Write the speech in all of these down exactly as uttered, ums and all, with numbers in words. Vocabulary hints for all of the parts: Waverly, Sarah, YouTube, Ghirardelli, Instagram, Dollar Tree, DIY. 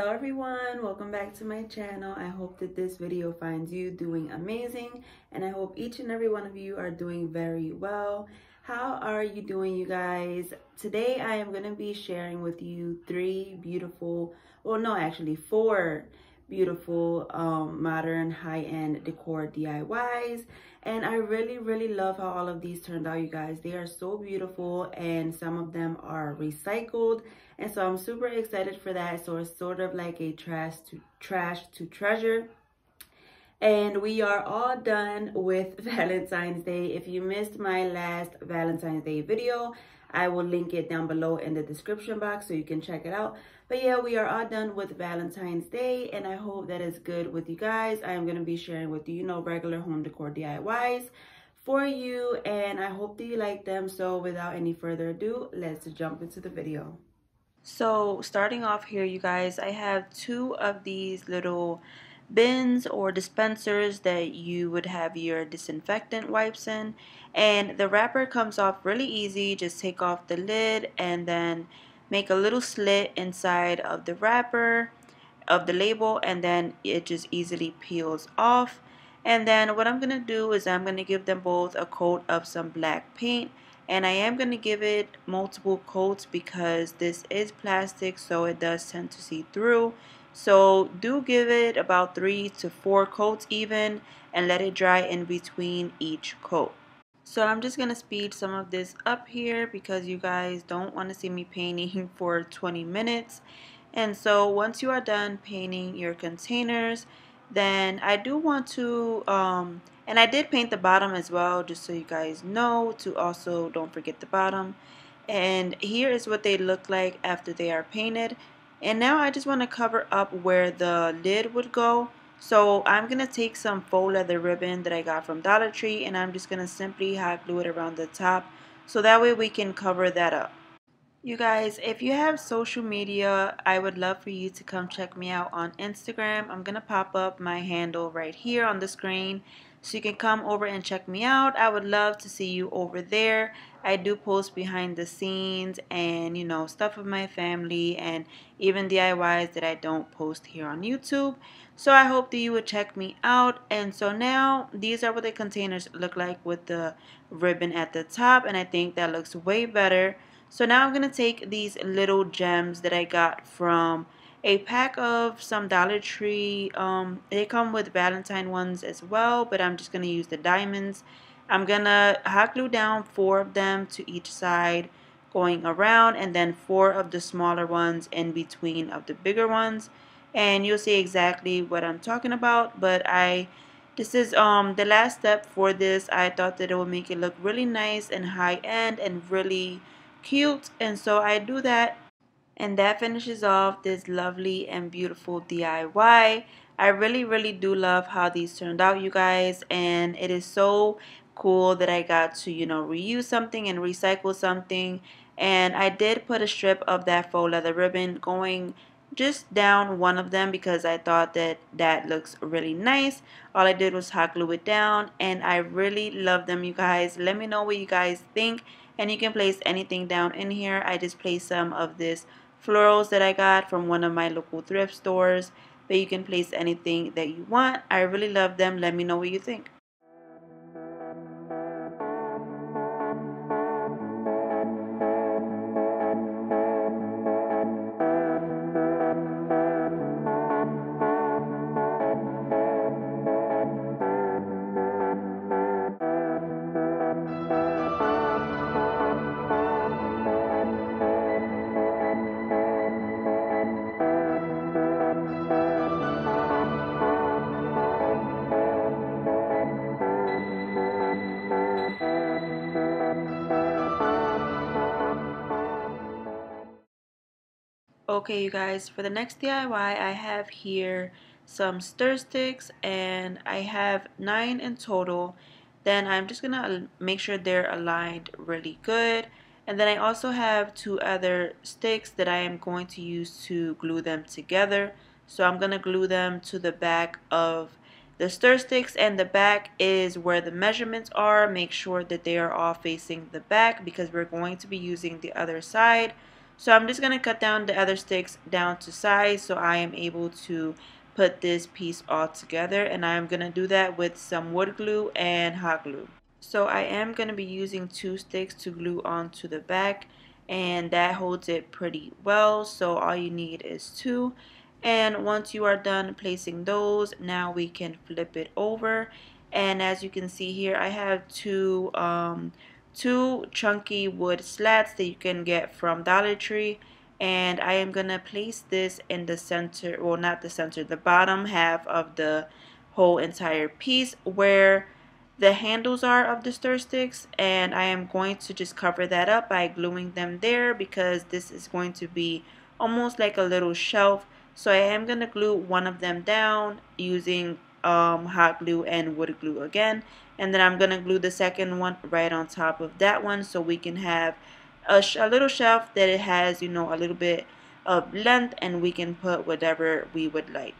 Hello everyone, welcome back to my channel. I hope that this video finds you doing amazing, and I hope each and every one of you are doing very well. How are you doing, you guys? Today I am going to be sharing with you three beautiful, well no actually four beautiful um, modern high-end decor D I Ys, and I really really love how all of these turned out, you guys. They are so beautiful, and some of them are recycled, and so I'm super excited for that. So it's sort of like a trash to trash to treasure. And we are all done with Valentine's Day. If you missed my last Valentine's Day video, I will link it down below in the description box so you can check it out. But yeah, we are all done with Valentine's Day, and I hope that is good with you guys. I am going to be sharing with you, you know, regular home decor D I Ys for you, and I hope that you like them. So without any further ado, let's jump into the video. So starting off here, you guys, I have two of these little bins or dispensers that you would have your disinfectant wipes in, and the wrapper comes off really easy. Just take off the lid and then make a little slit inside of the wrapper of the label, and then it just easily peels off. And then what I'm gonna do is I'm gonna give them both a coat of some black paint, and I am gonna give it multiple coats because this is plastic, so it does tend to see through. So do give it about three to four coats even, and let it dry in between each coat. So I'm just going to speed some of this up here because you guys don't want to see me painting for twenty minutes. And so once you are done painting your containers, then I do want to, um, and I did paint the bottom as well, just so you guys know to also don't forget the bottom. And here is what they look like after they are painted. And now I just want to cover up where the lid would go. So I'm going to take some faux leather ribbon that I got from Dollar Tree, and I'm just going to simply hot glue it around the top so that way we can cover that up. You guys, if you have social media, I would love for you to come check me out on Instagram. I'm going to pop up my handle right here on the screen so you can come over and check me out. I would love to see you over there. I do post behind the scenes and, you know, stuff of my family and even D I Ys that I don't post here on YouTube. So I hope that you would check me out. And so now these are what the containers look like with the ribbon at the top, and I think that looks way better. So now I'm going to take these little gems that I got from a pack of some Dollar Tree. Um, they come with Valentine ones as well, but I'm just going to use the diamonds. I'm going to hot glue down four of them to each side going around, and then four of the smaller ones in between of the bigger ones. And you'll see exactly what I'm talking about, but I... This is um the last step for this. I thought that it would make it look really nice and high-end and really cute, and so I do that, and that finishes off this lovely and beautiful D I Y. I really really do love how these turned out, you guys, and it is so cool that I got to, you know, reuse something and recycle something. And I did put a strip of that faux leather ribbon going just down one of them because I thought that that looks really nice. All I did was hot glue it down, and I really love them, you guys. Let me know what you guys think. And you can place anything down in here. I just placed some of this florals that I got from one of my local thrift stores, but you can place anything that you want. I really love them. Let me know what you think. Okay, you guys, for the next D I Y, I have here some stir sticks, and I have nine in total. Then I'm just gonna make sure they're aligned really good, and then I also have two other sticks that I am going to use to glue them together. So I'm gonna glue them to the back of the stir sticks, and the back is where the measurements are. Make sure that they are all facing the back because we're going to be using the other side. So I'm just going to cut down the other sticks down to size so I am able to put this piece all together, and I'm going to do that with some wood glue and hot glue. So I am going to be using two sticks to glue onto the back, and that holds it pretty well. So all you need is two, and once you are done placing those, now we can flip it over. And as you can see here, I have two um, two chunky wood slats that you can get from Dollar Tree, and I am gonna place this in the center, well not the center, the bottom half of the whole entire piece where the handles are of the stir sticks, and I am going to just cover that up by gluing them there because this is going to be almost like a little shelf. So I am going to glue one of them down using um, hot glue and wood glue again, and then I'm going to glue the second one right on top of that one so we can have a, sh a little shelf that it has, you know, a little bit of length, and we can put whatever we would like.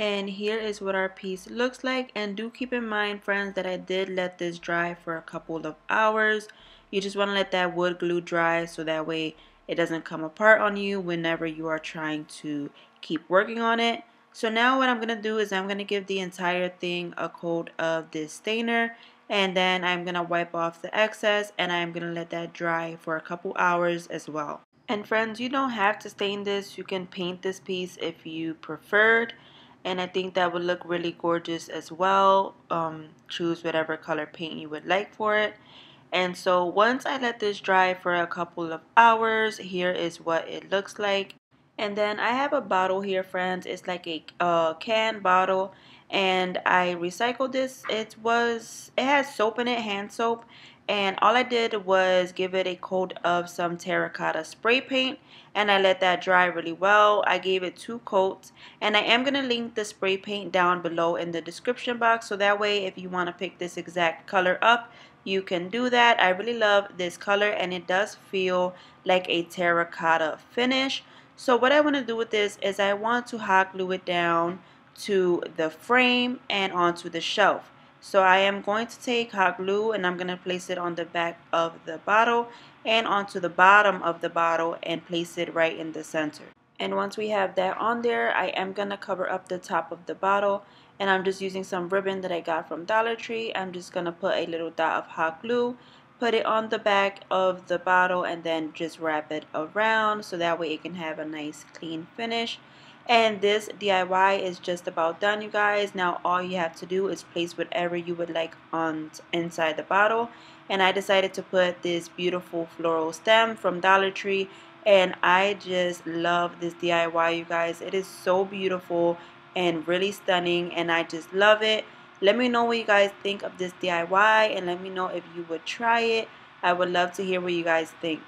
And here is what our piece looks like. And do keep in mind, friends, that I did let this dry for a couple of hours. You just want to let that wood glue dry so that way it doesn't come apart on you whenever you are trying to keep working on it. So now what I'm going to do is I'm going to give the entire thing a coat of this stainer, and then I'm going to wipe off the excess, and I'm going to let that dry for a couple hours as well. And friends, you don't have to stain this. You can paint this piece if you preferred, and I think that would look really gorgeous as well. Um, choose whatever color paint you would like for it. And so once I let this dry for a couple of hours, here is what it looks like. And then I have a bottle here, friends. It's like a uh, can bottle, and I recycled this. It was, it has soap in it, hand soap. And all I did was give it a coat of some terracotta spray paint, and I let that dry really well. I gave it two coats, and I am going to link the spray paint down below in the description box. So that way, if you want to pick this exact color up, you can do that. I really love this color, and it does feel like a terracotta finish. So what I want to do with this is I want to hot glue it down to the frame and onto the shelf. So I am going to take hot glue, and I'm going to place it on the back of the bottle and onto the bottom of the bottle and place it right in the center. And once we have that on there, I am going to cover up the top of the bottle, and I'm just using some ribbon that I got from Dollar Tree. I'm just going to put a little dot of hot glue, put it on the back of the bottle, and then just wrap it around so that way it can have a nice clean finish. And this D I Y is just about done, you guys. Now all you have to do is place whatever you would like on inside the bottle. And I decided to put this beautiful floral stem from Dollar Tree. And I just love this D I Y, you guys. It is so beautiful and really stunning, and I just love it. Let me know what you guys think of this D I Y, and let me know if you would try it. I would love to hear what you guys think.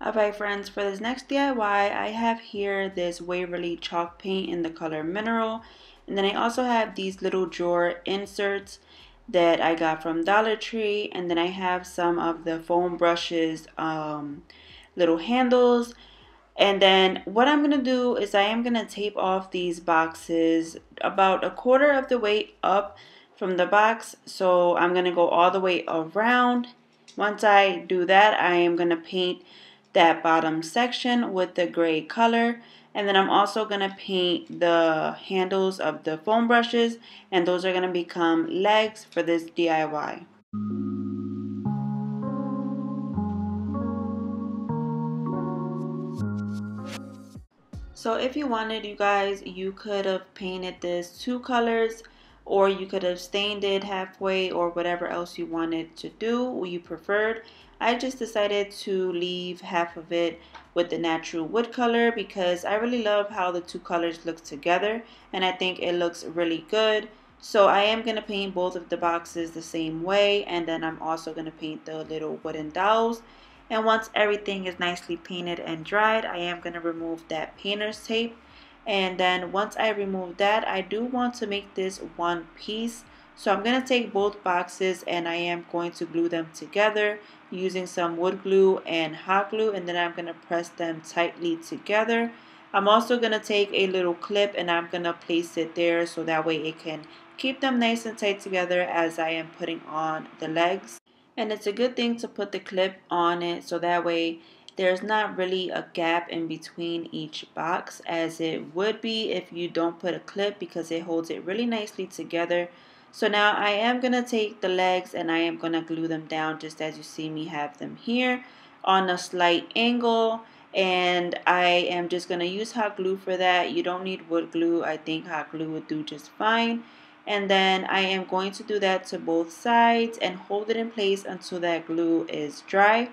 Alright friends, for this next D I Y, I have here this Waverly chalk paint in the color Mineral, and then I also have these little drawer inserts that I got from Dollar Tree, and then I have some of the foam brushes, um, little handles. And then what I'm going to do is I am going to tape off these boxes about a quarter of the way up from the box, so I'm going to go all the way around. Once I do that, I am going to paint that bottom section with the gray color, and then I'm also going to paint the handles of the foam brushes, and those are going to become legs for this D I Y. So if you wanted, you guys, you could have painted this two colors, or you could have stained it halfway, or whatever else you wanted to do, or you preferred. I just decided to leave half of it with the natural wood color because I really love how the two colors look together, and I think it looks really good. So I am going to paint both of the boxes the same way, and then I'm also going to paint the little wooden dowels. And once everything is nicely painted and dried, I am going to remove that painter's tape. And then once I remove that, I do want to make this one piece. So I'm going to take both boxes and I am going to glue them together using some wood glue and hot glue. And then I'm going to press them tightly together. I'm also going to take a little clip and I'm going to place it there so that way it can keep them nice and tight together as I am putting on the legs. And it's a good thing to put the clip on it so that way there's not really a gap in between each box as it would be if you don't put a clip, because it holds it really nicely together. So now I am going to take the legs and I am going to glue them down just as you see me have them here on a slight angle. And I am just going to use hot glue for that. You don't need wood glue. I think hot glue would do just fine. And then I am going to do that to both sides and hold it in place until that glue is dry.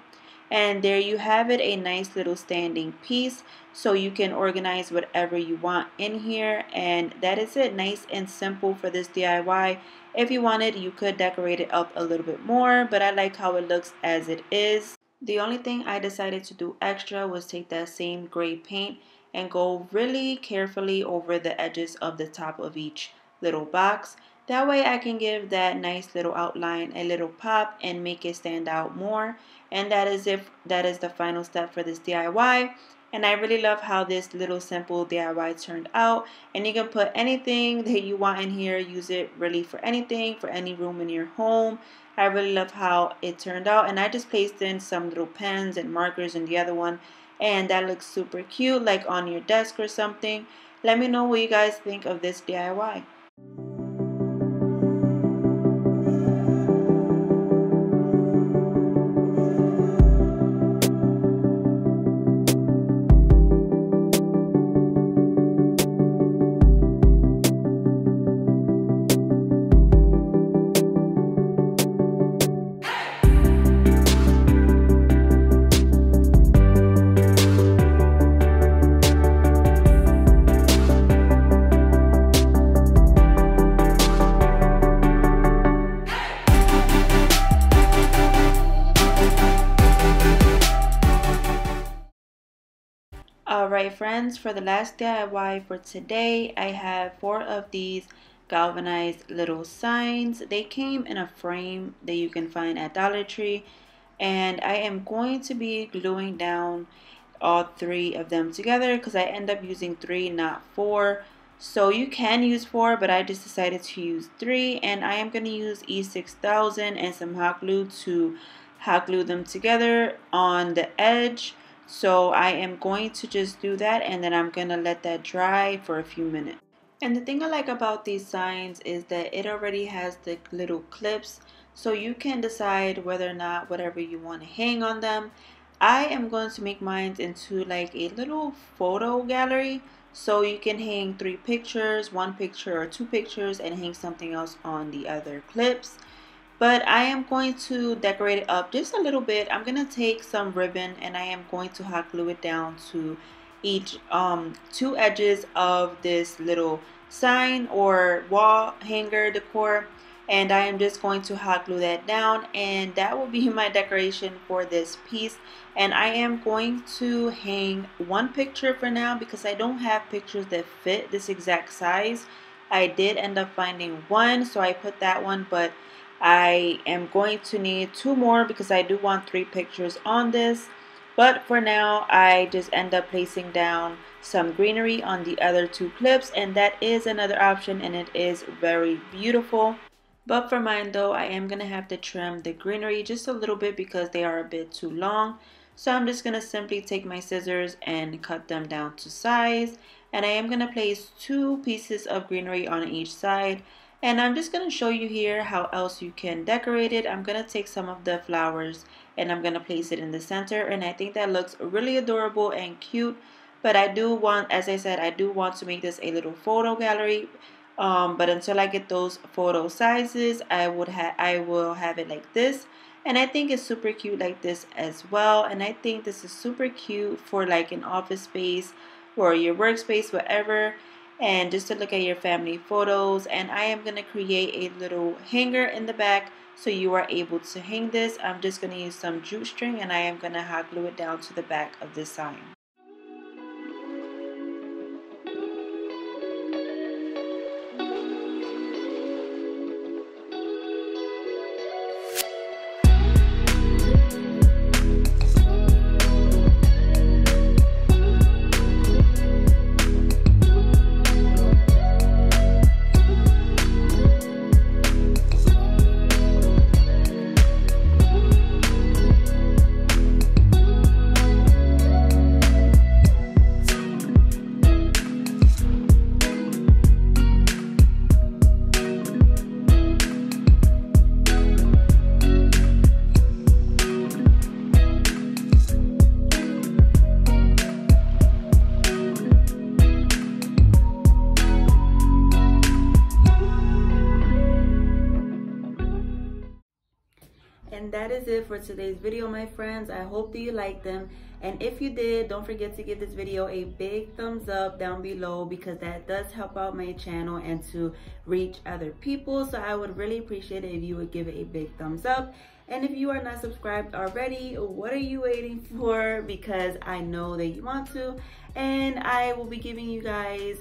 And there you have it, a nice little standing piece. So you can organize whatever you want in here. And that is it, nice and simple for this D I Y. If you wanted, you could decorate it up a little bit more, but I like how it looks as it is. The only thing I decided to do extra was take that same gray paint and go really carefully over the edges of the top of each little box. That way I can give that nice little outline a little pop and make it stand out more. And that is if that is the final step for this D I Y. And I really love how this little simple D I Y turned out. And you can put anything that you want in here, use it really for anything, for any room in your home. I really love how it turned out, and I just placed in some little pens and markers in the other one, and that looks super cute, like on your desk or something. Let me know what you guys think of this D I Y. Alright friends, for the last D I Y for today, I have four of these galvanized little signs. They came in a frame that you can find at Dollar Tree, and I am going to be gluing down all three of them together because I end up using three, not four. So you can use four, but I just decided to use three, and I am going to use E six thousand and some hot glue to hot glue them together on the edge. So I am going to just do that, and then I'm going to let that dry for a few minutes. And the thing I like about these signs is that it already has the little clips, so you can decide whether or not whatever you want to hang on them. I am going to make mine into like a little photo gallery, so you can hang three pictures, one picture or two pictures, and hang something else on the other clips. But I am going to decorate it up just a little bit. I'm going to take some ribbon and I am going to hot glue it down to each um, two edges of this little sign or wall hanger decor. And I am just going to hot glue that down, and that will be my decoration for this piece. And I am going to hang one picture for now because I don't have pictures that fit this exact size. I did end up finding one, so I put that one, but I am going to need two more because I do want three pictures on this. But for now, I just end up placing down some greenery on the other two clips, and that is another option, and it is very beautiful. But for mine though, I am going to have to trim the greenery just a little bit because they are a bit too long. So I'm just going to simply take my scissors and cut them down to size, and I am going to place two pieces of greenery on each side. And I'm just going to show you here how else you can decorate it. I'm going to take some of the flowers and I'm going to place it in the center, and I think that looks really adorable and cute. But I do want, as I said, I do want to make this a little photo gallery. Um, but until I get those photo sizes, I would have I will have it like this. And I think it's super cute like this as well. And I think this is super cute for like an office space or your workspace, whatever. And just to look at your family photos. And I am going to create a little hanger in the back so you are able to hang this. I'm just going to use some jute string and I am going to hot glue it down to the back of this sign. And that is it for today's video, my friends. I hope that you liked them, and if you did, don't forget to give this video a big thumbs up down below, because that does help out my channel and to reach other people. So I would really appreciate it if you would give it a big thumbs up. And if you are not subscribed already, what are you waiting for? Because I know that you want to, and I will be giving you guys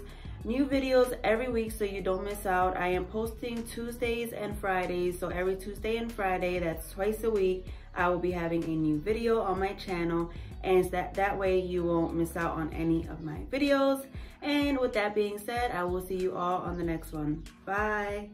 new videos every week so you don't miss out. I am posting Tuesdays and Fridays, so every Tuesday and Friday, that's twice a week, I will be having a new video on my channel, and that, that way you won't miss out on any of my videos. And with that being said, I will see you all on the next one. Bye!